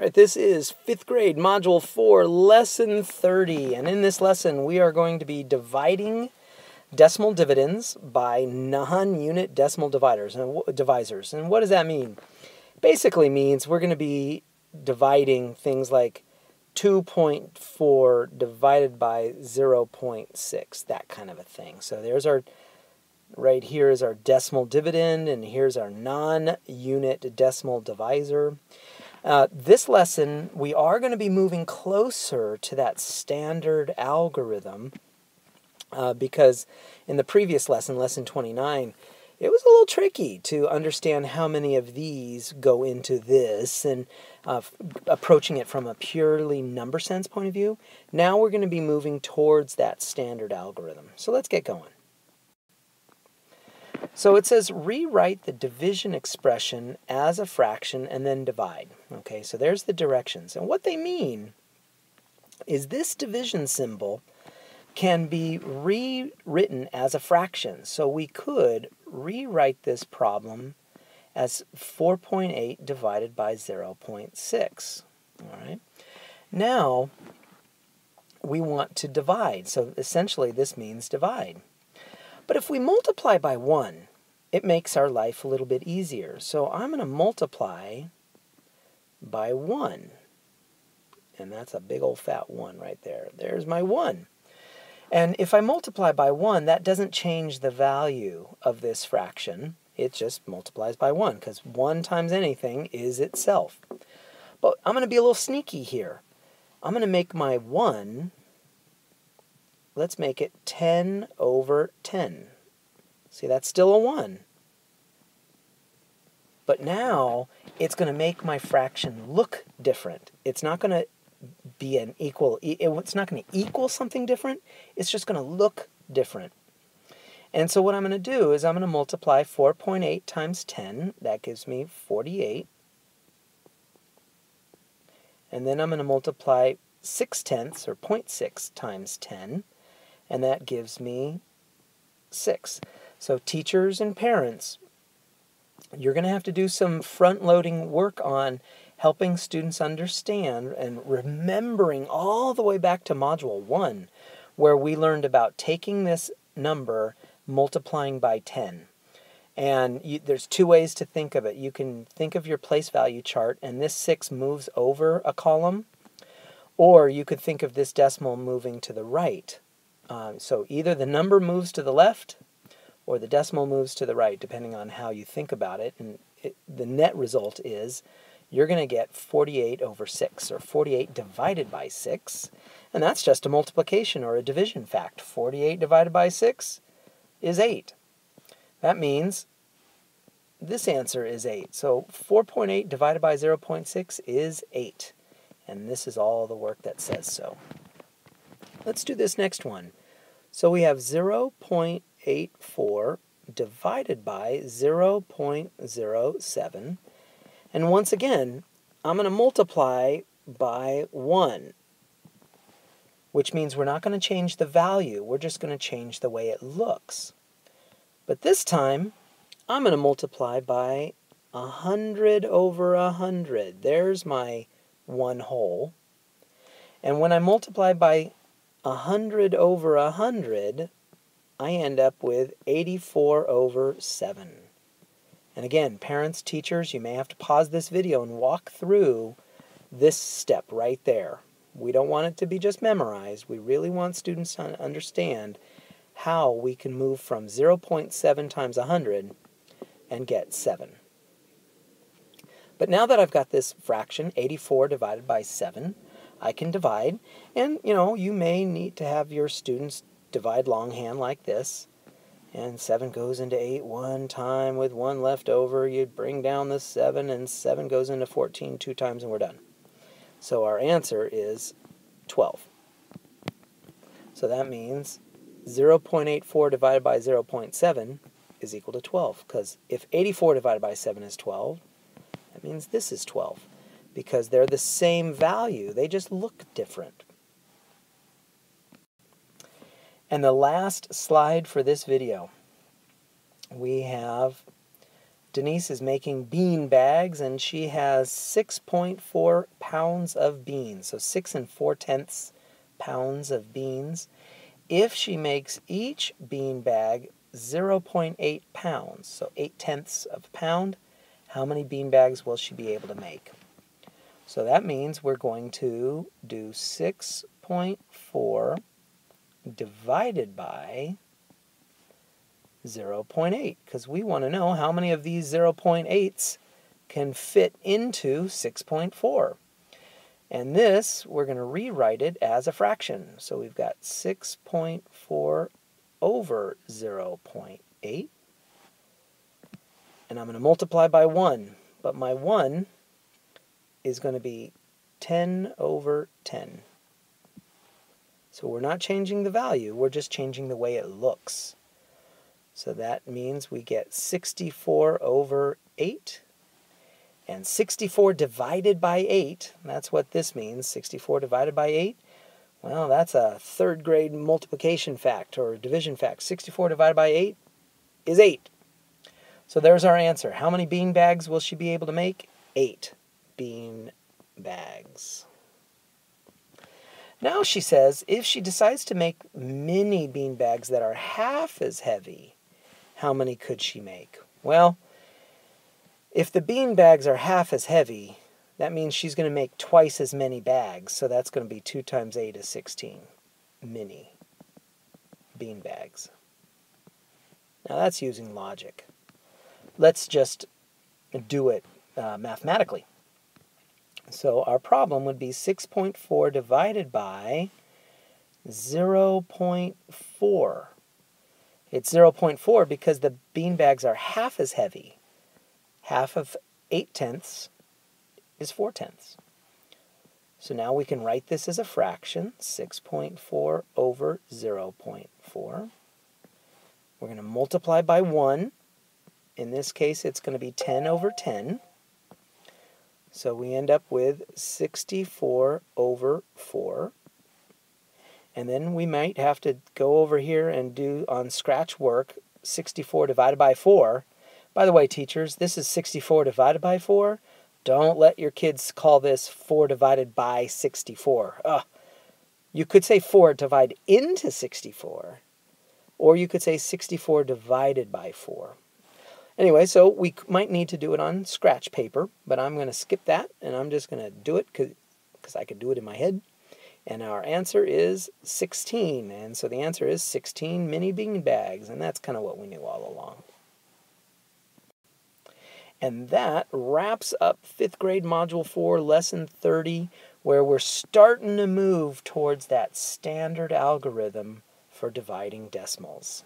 All right, this is 5th grade, Module 4, Lesson 30. And in this lesson, we are going to be dividing decimal dividends by non-unit decimal divisors. And what does that mean? Basically means we're going to be dividing things like 2.4 divided by 0.6, that kind of a thing. So there's our, right here is our decimal dividend, and here's our non-unit decimal divisor. This lesson, we are going to be moving closer to that standard algorithm because in the previous lesson, lesson 29, it was a little tricky to understand how many of these go into this and approaching it from a purely number sense point of view. Now we're going to be moving towards that standard algorithm. So let's get going. So it says rewrite the division expression as a fraction and then divide. Okay, so there's the directions. And what they mean is this division symbol can be rewritten as a fraction. So we could rewrite this problem as 4.8 divided by 0.6. All right. Now we want to divide. So essentially this means divide. But if we multiply by 1, it makes our life a little bit easier. So I'm going to multiply by 1. And that's a big old fat 1 right there. There's my 1. And if I multiply by 1, that doesn't change the value of this fraction. It just multiplies by 1, because 1 times anything is itself. But I'm going to be a little sneaky here. I'm going to make my 1... let's make it 10 over 10. See, that's still a 1. But now it's going to make my fraction look different. It's not going to be an equal, it's not going to equal something different. It's just going to look different. And so what I'm going to do is I'm going to multiply 4.8 times 10. That gives me 48. And then I'm going to multiply 6/10 or 0.6 times 10. And that gives me 6. So teachers and parents, you're going to have to do some front-loading work on helping students understand and remembering all the way back to Module 1, where we learned about taking this number, multiplying by 10. And there's two ways to think of it. You can think of your place value chart, and this 6 moves over a column, or you could think of this decimal moving to the right. So either the number moves to the left or the decimal moves to the right, depending on how you think about it. And the net result is you're going to get 48 over 6, or 48 divided by 6. And that's just a multiplication or a division fact. 48 divided by 6 is 8. That means this answer is 8. So 4.8 divided by 0.6 is 8. And this is all the work that says so. Let's do this next one. So we have 0.84 divided by 0.07. And once again, I'm going to multiply by 1, which means we're not going to change the value. We're just going to change the way it looks. But this time, I'm going to multiply by 100 over 100. There's my 1 whole. And when I multiply by 100 over 100, I end up with 84 over 7. And again, parents, teachers, you may have to pause this video and walk through this step right there. We don't want it to be just memorized. We really want students to understand how we can move from 0.7 times 100 and get 7. But now that I've got this fraction, 84 divided by 7, I can divide, and you know, you may need to have your students divide longhand like this. And 7 goes into 8 one time, with 1 left over, you bring down the 7, and 7 goes into 14 two times, and we're done. So our answer is 12. So that means 0.84 divided by 0.7 is equal to 12, because if 84 divided by 7 is 12, that means this is 12. Because they're the same value, they just look different. And the last slide for this video, we have Denise is making bean bags, and she has 6.4 pounds of beans, so 6 4/10 pounds of beans. If she makes each bean bag 0.8 pounds, so 8/10 of a pound, how many bean bags will she be able to make? So that means we're going to do 6.4 divided by 0.8, because we want to know how many of these 0.8s can fit into 6.4. And this, we're going to rewrite it as a fraction. So we've got 6.4 over 0.8. And I'm going to multiply by 1. But my 1 is going to be 10 over 10. So we're not changing the value, we're just changing the way it looks. So that means we get 64 over 8. And 64 divided by 8, that's what this means, 64 divided by 8. Well, that's a third grade multiplication fact or division fact. 64 divided by 8 is 8. So there's our answer. How many bean bags will she be able to make? 8 bean bags. Now she says if she decides to make mini bean bags that are half as heavy, how many could she make? Well, if the bean bags are half as heavy, that means she's going to make twice as many bags. So that's going to be 2 times 8 is 16 mini bean bags. Now that's using logic. Let's just do it mathematically. So our problem would be 6.4 divided by 0.4. It's 0.4 because the bean bags are half as heavy. Half of 8/10 is 4/10. So now we can write this as a fraction, 6.4 over 0.4. We're going to multiply by 1. In this case, it's going to be 10 over 10. So we end up with 64 over 4. And then we might have to go over here and do on scratch work 64 divided by 4. By the way, teachers, this is 64 divided by 4. Don't let your kids call this 4 divided by 64. Ugh. You could say 4 divided into 64, or you could say 64 divided by 4. Anyway, so we might need to do it on scratch paper, but I'm going to skip that, and I'm just going to do it because I could do it in my head. And our answer is 16, and so the answer is 16 mini bean bags, and that's kind of what we knew all along. And that wraps up 5th grade Module 4, Lesson 30, where we're starting to move towards that standard algorithm for dividing decimals.